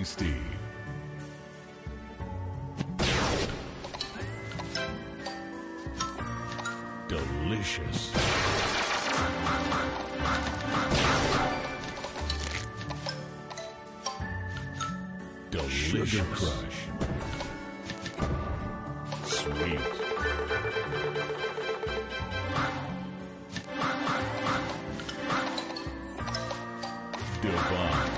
tasty. Delicious. Delicious. Sugar Crush. Sweet. Divine.